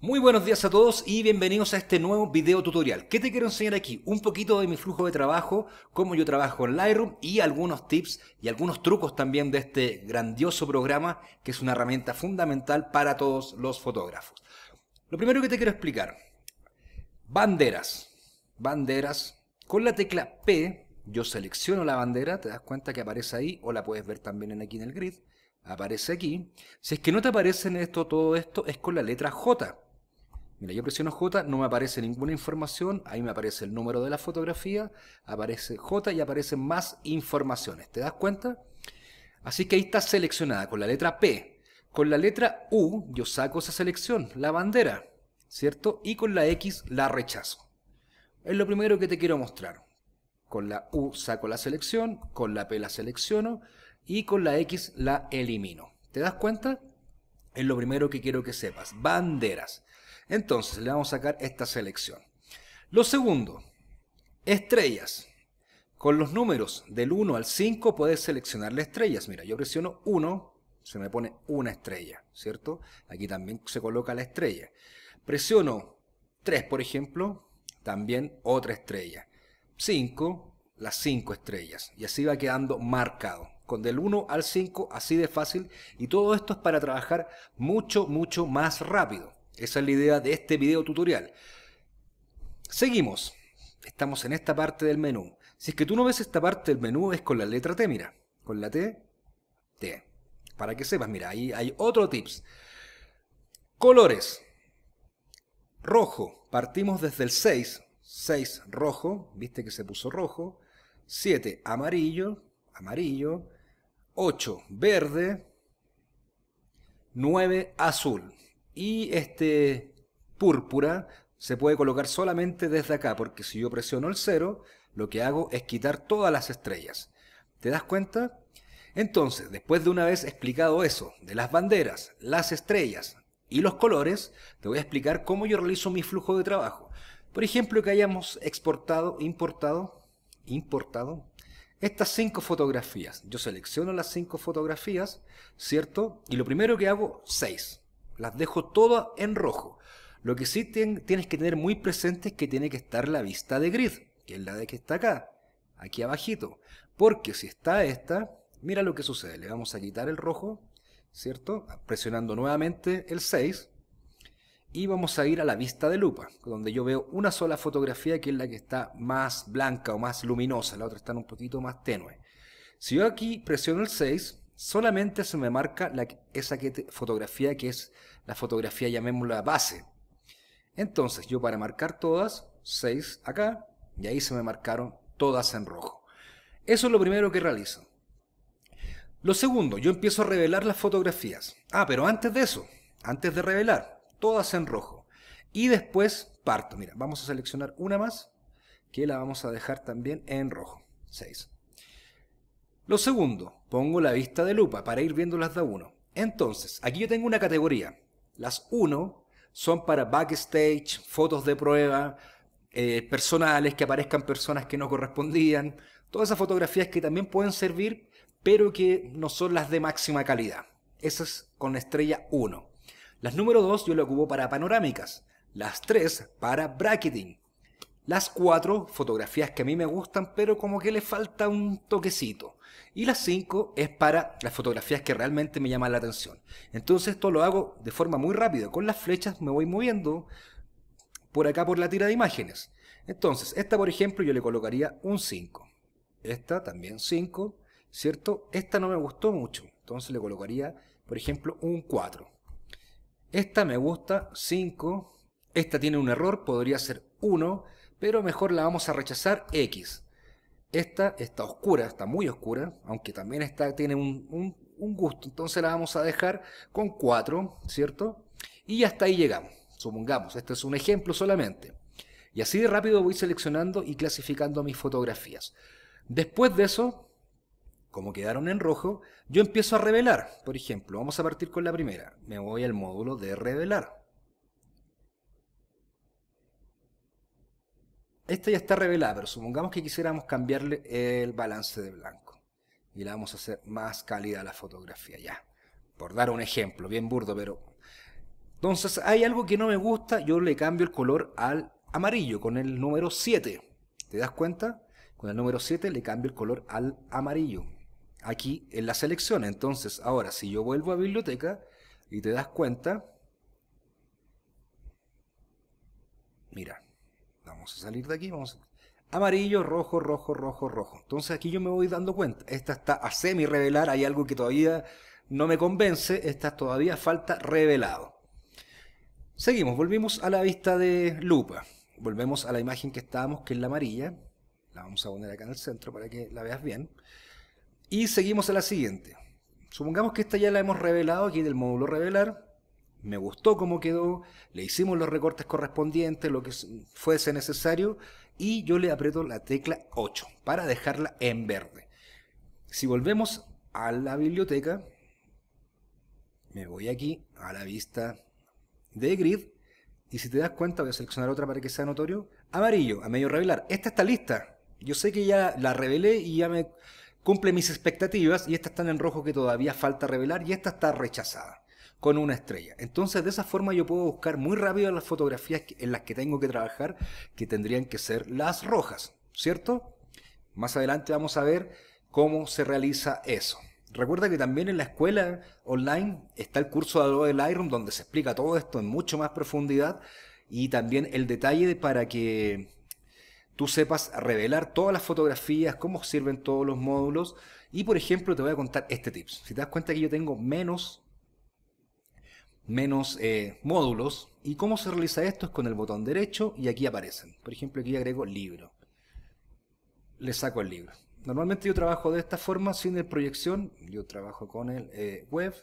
Muy buenos días a todos y bienvenidos a este nuevo video tutorial. ¿Qué te quiero enseñar aquí? Un poquito de mi flujo de trabajo, cómo yo trabajo en Lightroom y algunos tips y algunos trucos también de este grandioso programa que es una herramienta fundamental para todos los fotógrafos. Lo primero que te quiero explicar, banderas. Banderas, con la tecla P yo selecciono la bandera, te das cuenta que aparece ahí o la puedes ver también aquí en el grid, aparece aquí. Si es que no te aparece en esto, todo esto es con la letra J. Mira, yo presiono J, no me aparece ninguna información, ahí me aparece el número de la fotografía, aparece J y aparecen más informaciones, ¿te das cuenta? Así que ahí está seleccionada con la letra P. Con la letra U yo saco esa selección, la bandera, ¿cierto? Y con la X la rechazo. Es lo primero que te quiero mostrar. Con la U saco la selección, con la P la selecciono y con la X la elimino. ¿Te das cuenta? Es lo primero que quiero que sepas, banderas. Entonces le vamos a sacar esta selección. Lo segundo, estrellas. Con los números del 1 al 5 puedes seleccionarle estrellas. Mira, yo presiono 1, se me pone una estrella, ¿cierto? Aquí también se coloca la estrella. Presiono 3, por ejemplo, también otra estrella. 5, las 5 estrellas. Y así va quedando marcado. Con del 1 al 5, así de fácil. Y todo esto es para trabajar mucho, mucho más rápido. Esa es la idea de este video tutorial. Seguimos. Estamos en esta parte del menú. Si es que tú no ves esta parte del menú, es con la letra T, mira. Con la T, T. Para que sepas, mira, ahí hay otro tips. Colores. Rojo. Partimos desde el 6. 6 rojo, viste que se puso rojo. 7 amarillo, amarillo. 8 verde. 9 azul. Y este púrpura se puede colocar solamente desde acá, porque si yo presiono el 0, lo que hago es quitar todas las estrellas. ¿Te das cuenta? Entonces, después de una vez explicado eso, de las banderas, las estrellas y los colores, te voy a explicar cómo yo realizo mi flujo de trabajo. Por ejemplo, que hayamos exportado, importado estas 5 fotografías. Yo selecciono las 5 fotografías, ¿cierto? Y lo primero que hago, 6. Las dejo todas en rojo. Lo que sí tienes que tener muy presente es que tiene que estar la vista de grid, que es la de que está acá, aquí abajito. Porque si está esta, mira lo que sucede. Le vamos a quitar el rojo, ¿cierto? Presionando nuevamente el 6. Y vamos a ir a la vista de lupa, donde yo veo una sola fotografía que es la que está más blanca o más luminosa. La otra está un poquito más tenue. Si yo aquí presiono el 6... solamente se me marca esa fotografía que es la fotografía, llamémosla base. Entonces yo para marcar todas, 6 acá, y ahí se me marcaron todas en rojo. Eso es lo primero que realizo. Lo segundo, yo empiezo a revelar las fotografías. Ah, pero antes de eso, antes de revelar, todas en rojo. Y después parto. Mira, vamos a seleccionar una más, que la vamos a dejar también en rojo, 6. Lo segundo, pongo la vista de lupa para ir viendo las de 1. Entonces, aquí yo tengo una categoría. Las 1 son para backstage, fotos de prueba, personales, que aparezcan personas que no correspondían. Todas esas fotografías que también pueden servir, pero que no son las de máxima calidad. Esas con estrella 1. Las número 2 yo las ocupo para panorámicas. Las 3 para bracketing. Las 4, fotografías que a mí me gustan, pero como que le falta un toquecito. Y las 5 es para las fotografías que realmente me llaman la atención. Entonces esto lo hago de forma muy rápida. Con las flechas me voy moviendo por acá por la tira de imágenes. Entonces, esta por ejemplo yo le colocaría un 5. Esta también 5, ¿cierto? Esta no me gustó mucho, entonces le colocaría, por ejemplo, un 4. Esta me gusta, 5. Esta tiene un error, podría ser 1. Pero mejor la vamos a rechazar, X. Esta está oscura, está muy oscura, aunque también está, tiene un gusto. Entonces la vamos a dejar con 4, ¿cierto? Y hasta ahí llegamos. Supongamos, este es un ejemplo solamente. Y así de rápido voy seleccionando y clasificando mis fotografías. Después de eso, como quedaron en rojo, yo empiezo a revelar. Por ejemplo, vamos a partir con la primera. Me voy al módulo de revelar. Esta ya está revelada, pero supongamos que quisiéramos cambiarle el balance de blanco. Y la vamos a hacer más cálida la fotografía, ya. Por dar un ejemplo, bien burdo, pero Entonces hay algo que no me gusta, yo le cambio el color al amarillo con el número 7. ¿Te das cuenta? Con el número 7 le cambio el color al amarillo. Aquí en la selección. Entonces ahora si yo vuelvo a biblioteca y te das cuenta, mira, vamos a salir de aquí, vamos a... amarillo, rojo, rojo, rojo, rojo. Entonces aquí yo me voy dando cuenta, esta está a semi revelar, hay algo que todavía no me convence, esta todavía falta revelado. Seguimos, volvimos a la vista de lupa, volvemos a la imagen que estábamos, que es la amarilla, la vamos a poner acá en el centro para que la veas bien, y seguimos a la siguiente. Supongamos que esta ya la hemos revelado aquí del módulo revelar, me gustó cómo quedó, le hicimos los recortes correspondientes, lo que fuese necesario, y yo le aprieto la tecla 8 para dejarla en verde. Si volvemos a la biblioteca, me voy aquí a la vista de grid, y si te das cuenta, voy a seleccionar otra para que sea notorio, amarillo, a medio revelar, esta está lista, yo sé que ya la revelé y ya me cumple mis expectativas, y esta está en rojo que todavía falta revelar, y esta está rechazada, con una estrella. Entonces de esa forma yo puedo buscar muy rápido las fotografías en las que tengo que trabajar, que tendrían que ser las rojas, ¿cierto? Más adelante vamos a ver cómo se realiza eso. Recuerda que también en la escuela online está el curso de Adobe Lightroom donde se explica todo esto en mucho más profundidad y también el detalle para que tú sepas revelar todas las fotografías, cómo sirven todos los módulos. Y por ejemplo te voy a contar este tip. Si te das cuenta que yo tengo menos módulos, y cómo se realiza esto es con el botón derecho y aquí aparecen. Por ejemplo aquí agrego libro, le saco el libro. Normalmente yo trabajo de esta forma, sin proyección, yo trabajo con el web,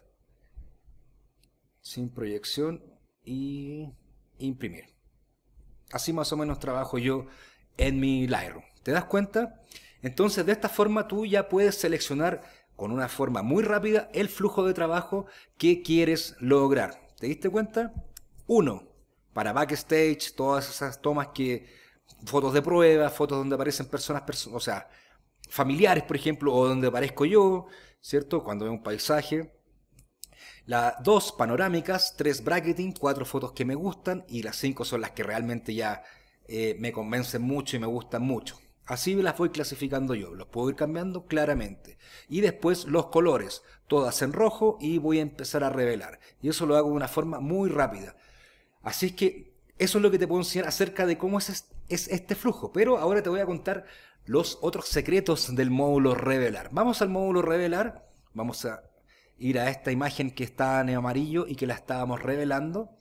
sin proyección y imprimir. Así más o menos trabajo yo en mi Lightroom. ¿Te das cuenta? Entonces de esta forma tú ya puedes seleccionar con una forma muy rápida el flujo de trabajo que quieres lograr. ¿Te diste cuenta? 1. Para backstage, todas esas tomas que... fotos de prueba, fotos donde aparecen personas, o sea... familiares, por ejemplo, o donde aparezco yo, ¿cierto? Cuando veo un paisaje. Las 2 panorámicas, 3 bracketing, 4 fotos que me gustan y las 5 son las que realmente ya me convencen mucho y me gustan mucho. Así las voy clasificando yo, los puedo ir cambiando claramente. Y después los colores, todas en rojo y voy a empezar a revelar. Y eso lo hago de una forma muy rápida. Así es que eso es lo que te puedo enseñar acerca de cómo es este flujo. Pero ahora te voy a contar los otros secretos del módulo revelar. Vamos al módulo revelar, vamos a ir a esta imagen que está en amarillo y que la estábamos revelando.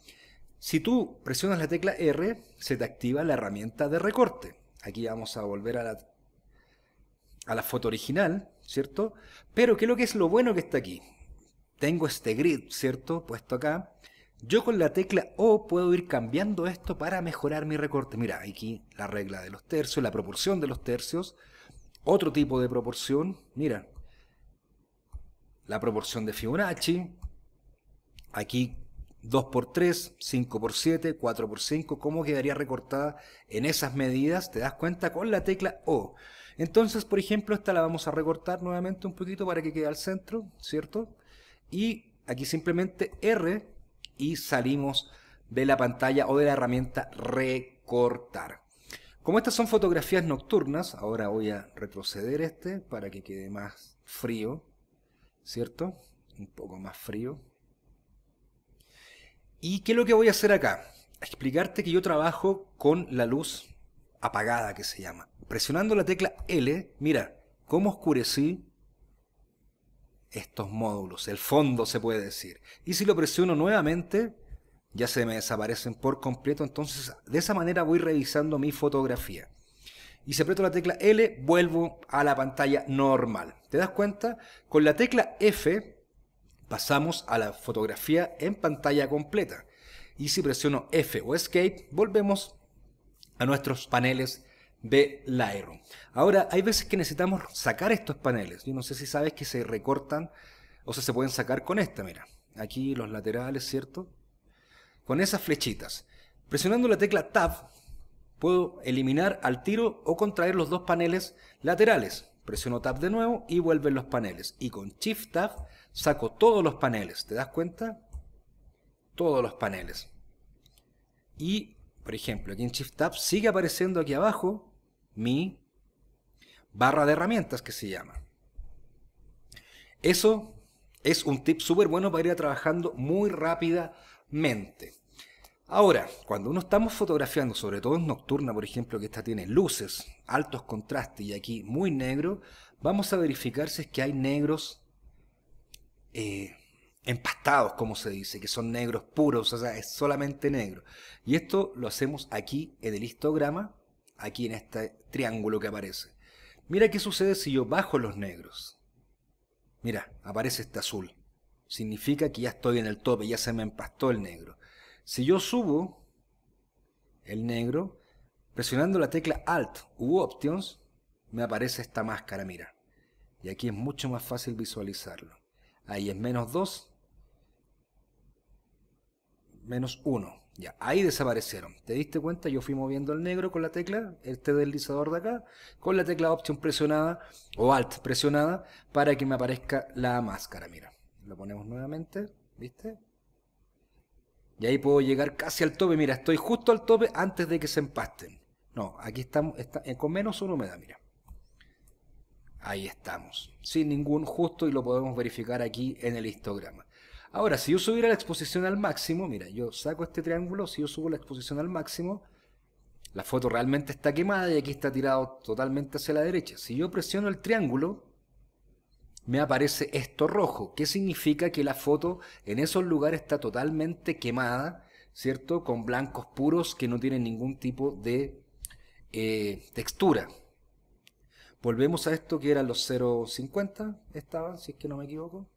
Si tú presionas la tecla R, se te activa la herramienta de recorte. Aquí vamos a volver a la foto original, ¿cierto? Pero ¿qué es lo que es lo bueno que está aquí? Tengo este grid, ¿cierto? Puesto acá. Yo con la tecla O puedo ir cambiando esto para mejorar mi recorte. Mira, aquí la regla de los tercios, la proporción de los tercios, otro tipo de proporción, mira, la proporción de Fibonacci, aquí 2x3, 5x7, 4x5, ¿cómo quedaría recortada en esas medidas? Te das cuenta con la tecla O. Entonces, por ejemplo, esta la vamos a recortar nuevamente un poquito para que quede al centro, ¿cierto? Y aquí simplemente R... y salimos de la pantalla o de la herramienta recortar. Como estas son fotografías nocturnas, ahora voy a retroceder para que quede más frío, ¿cierto? Un poco más frío. ¿Y qué es lo que voy a hacer acá? Explicarte que yo trabajo con la luz apagada, que se llama. Presionando la tecla L, mira cómo oscurecí estos módulos, el fondo se puede decir. Y si lo presiono nuevamente, ya se me desaparecen por completo. Entonces de esa manera voy revisando mi fotografía. Y si aprieto la tecla L, vuelvo a la pantalla normal. ¿Te das cuenta? Con la tecla F pasamos a la fotografía en pantalla completa. Y si presiono F o Escape, volvemos a nuestros paneles de Lightroom. Ahora, hay veces que necesitamos sacar estos paneles. Yo no sé si sabes que se recortan, o sea, se pueden sacar con esta, mira. Aquí los laterales, ¿cierto? Con esas flechitas. Presionando la tecla Tab, puedo eliminar al tiro o contraer los 2 paneles laterales. Presiono Tab de nuevo y vuelven los paneles. Y con Shift Tab saco todos los paneles. ¿Te das cuenta? todos los paneles. Y, por ejemplo, aquí en Shift Tab sigue apareciendo aquí abajo mi barra de herramientas, que se llama. Eso es un tip súper bueno para ir trabajando muy rápidamente. Ahora, cuando uno estamos fotografiando, sobre todo en nocturna, por ejemplo, que esta tiene luces, altos contrastes y aquí muy negro, vamos a verificar si es que hay negros empastados, como se dice, que son negros puros, o sea, es solamente negro. Y esto lo hacemos aquí en el histograma, aquí en este triángulo que aparece. Mira qué sucede si yo bajo los negros. Mira, aparece este azul. Significa que ya estoy en el tope, ya se me empastó el negro. Si yo subo el negro, presionando la tecla Alt u Options, me aparece esta máscara, mira. Y aquí es mucho más fácil visualizarlo. Ahí es -2, -1. Ya, ahí desaparecieron. ¿Te diste cuenta? Yo fui moviendo el negro con la tecla, este deslizador de acá, con la tecla Option presionada o Alt presionada para que me aparezca la máscara. Mira, lo ponemos nuevamente, ¿viste? Y ahí puedo llegar casi al tope. Mira, estoy justo al tope antes de que se empasten. No, aquí estamos con -1 humedad, mira. Ahí estamos, sin ningún justo, y lo podemos verificar aquí en el histograma. Ahora, si yo subiera la exposición al máximo, mira, yo saco este triángulo, si yo subo la exposición al máximo, la foto realmente está quemada y aquí está tirado totalmente hacia la derecha. Si yo presiono el triángulo, me aparece esto rojo, que significa que la foto en esos lugares está totalmente quemada, ¿cierto? Con blancos puros que no tienen ningún tipo de textura. Volvemos a esto que eran los 0.50, estaban, si es que no me equivoco.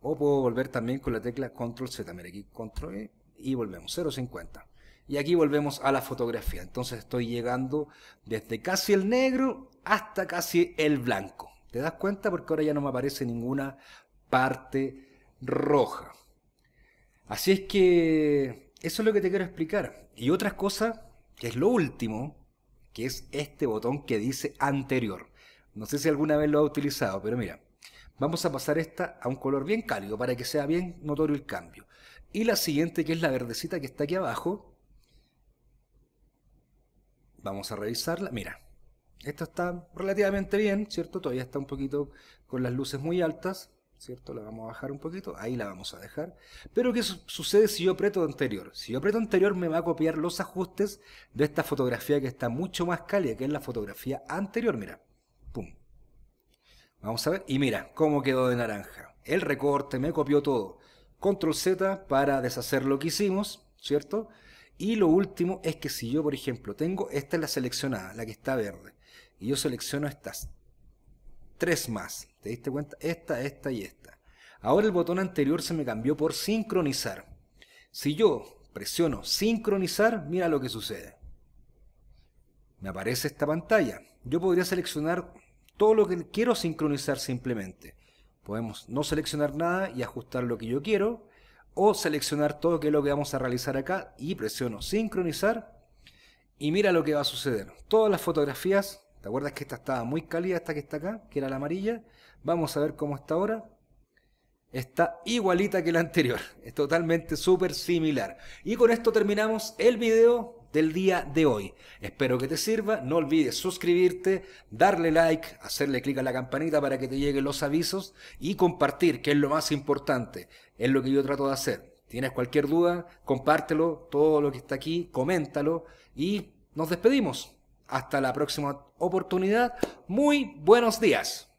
O puedo volver también con la tecla Control Z, mira aquí Control E, y volvemos, 0.50. Y aquí volvemos a la fotografía. Entonces estoy llegando desde casi el negro hasta casi el blanco. ¿Te das cuenta? Porque ahora ya no me aparece ninguna parte roja. Así es que eso es lo que te quiero explicar. Y otra cosa, que es lo último, que es este botón que dice anterior. No sé si alguna vez lo ha utilizado, pero mira. Vamos a pasar esta a un color bien cálido para que sea bien notorio el cambio. Y la siguiente, que es la verdecita que está aquí abajo, vamos a revisarla. Mira, esta está relativamente bien, ¿cierto? Todavía está un poquito con las luces muy altas, ¿cierto? La vamos a bajar un poquito, ahí la vamos a dejar. Pero ¿qué sucede si yo aprieto anterior? Si yo aprieto anterior me va a copiar los ajustes de esta fotografía que está mucho más cálida, que es la fotografía anterior, mira. Pum. Vamos a ver, y mira cómo quedó de naranja. El recorte me copió todo. Control Z para deshacer lo que hicimos, ¿cierto? Y lo último es que si yo, por ejemplo, tengo, esta es la seleccionada, la que está verde, y yo selecciono estas tres más, ¿te diste cuenta? Esta, esta y esta. Ahora el botón anterior se me cambió por sincronizar. Si yo presiono sincronizar, mira lo que sucede. Me aparece esta pantalla. Yo podría seleccionar todo lo que quiero sincronizar simplemente. Podemos no seleccionar nada y ajustar lo que yo quiero, o seleccionar todo, que es lo que vamos a realizar acá, y presiono sincronizar, y mira lo que va a suceder. Todas las fotografías, ¿te acuerdas que esta estaba muy cálida, esta que está acá, que era la amarilla? Vamos a ver cómo está ahora. Está igualita que la anterior, es totalmente súper similar. Y con esto terminamos el video del día de hoy. Espero que te sirva, no olvides suscribirte, darle like, hacerle clic a la campanita para que te lleguen los avisos y compartir, que es lo más importante, es lo que yo trato de hacer. Tienes cualquier duda, compártelo, todo lo que está aquí, coméntalo y nos despedimos. Hasta la próxima oportunidad, muy buenos días.